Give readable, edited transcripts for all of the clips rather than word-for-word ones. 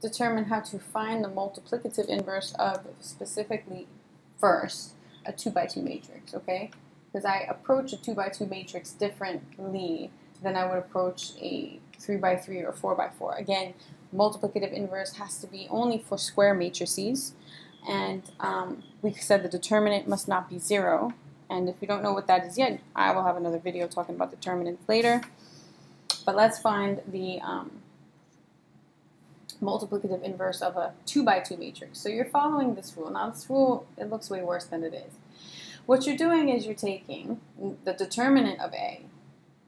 determine how to find the multiplicative inverse of specifically first a 2x2 matrix, okay? Because I approach a 2x2 matrix differently than I would approach a 3x3 or 4x4. Again, multiplicative inverse has to be only for square matrices, and we said the determinant must not be 0. And if you don't know what that is yet, I will have another video talking about determinants later. But let's find the multiplicative inverse of a 2x2 matrix. So you're following this rule. Now this rule, it looks way worse than it is. What you're doing is you're taking the determinant of A,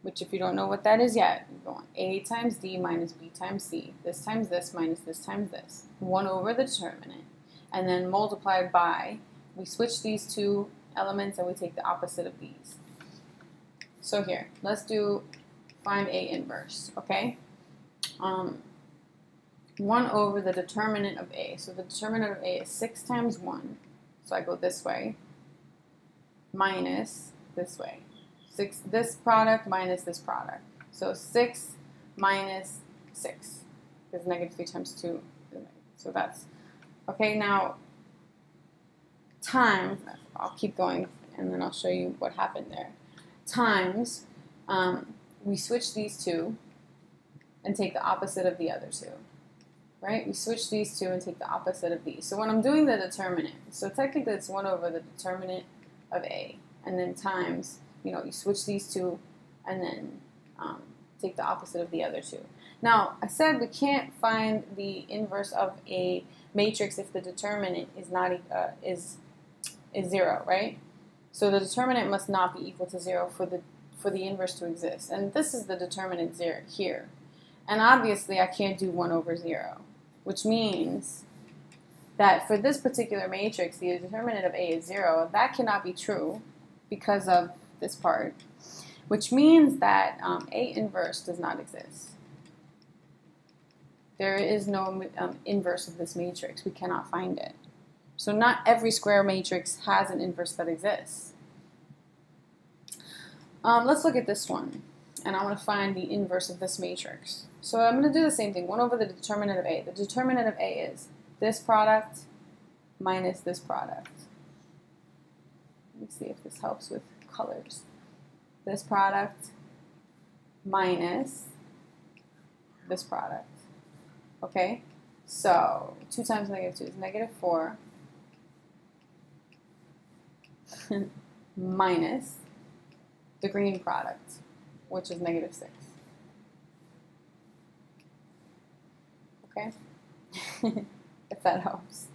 which if you don't know what that is yet, you go on A times D minus B times C, this times this minus this times this, 1 over the determinant, and then multiplied by, we switch these two elements and we take the opposite of these. So here, let's do find A inverse, okay? 1 over the determinant of A. So the determinant of A is 6 times 1. So I go this way, minus this way. 6, this product minus this product. So 6 minus 6 is negative 3 times 2. So that's, okay, now times, I'll keep going and then I'll show you what happened there. Times, we switch these two and take the opposite of the other two. Right? We switch these two and take the opposite of these. So when I'm doing the determinant, so technically it's 1 over the determinant of A, and then times, you know, you switch these two and then take the opposite of the other two. Now, I said we can't find the inverse of a matrix if the determinant is not is 0, right? So the determinant must not be equal to 0 for the inverse to exist. And this is the determinant 0 here. And obviously I can't do 1 over 0. Which means that for this particular matrix, the determinant of A is 0. That cannot be true because of this part, which means that A inverse does not exist. There is no inverse of this matrix. We cannot find it. So not every square matrix has an inverse that exists. Let's look at this one, and I want to find the inverse of this matrix. So I'm going to do the same thing, 1 over the determinant of A. The determinant of A is this product minus this product. Let me see if this helps with colors. This product minus this product. Okay? So 2 times negative 2 is negative 4 minus the green product, which is negative 6. Okay? If that helps.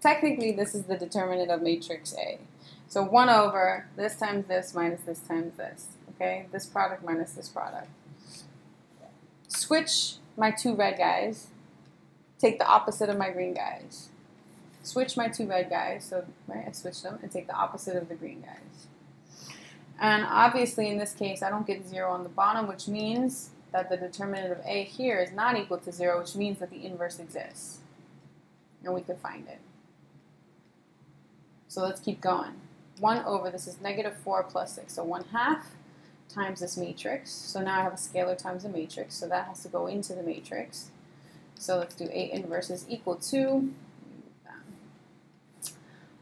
Technically, this is the determinant of matrix A. So 1 over this times this minus this times this. Okay? This product minus this product. Switch my two red guys. Take the opposite of my green guys. Switch my two red guys. So, right, I switch them and take the opposite of the green guys. And obviously in this case I don't get 0 on the bottom, which means that the determinant of A here is not equal to 0, which means that the inverse exists. And we can find it. So let's keep going. 1 over, this is negative 4 plus 6, so 1/2 times this matrix. So now I have a scalar times a matrix, so that has to go into the matrix. So let's do A inverse is equal to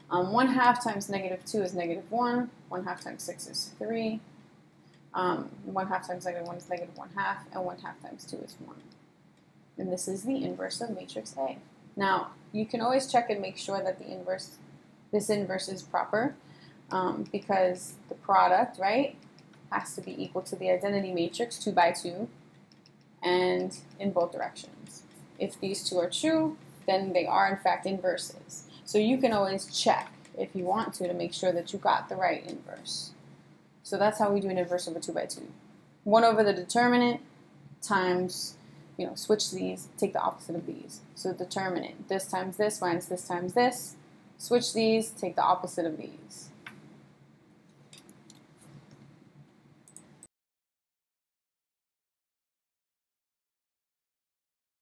1/2 times negative 2 is negative 1. 1/2 times 6 is 3. 1/2 times negative 1 is negative 1/2. And 1/2 times 2 is 1. And this is the inverse of matrix A. Now, you can always check and make sure that the inverse, this inverse is proper. Because the product, right, has to be equal to the identity matrix, 2x2, and in both directions. If these two are true, then they are in fact inverses. So you can always check, if you want to make sure that you got the right inverse. So that's how we do an inverse of a 2x2. 1 over the determinant times, you know, switch these, take the opposite of these. So determinant, this times this minus this times this. Switch these, take the opposite of these.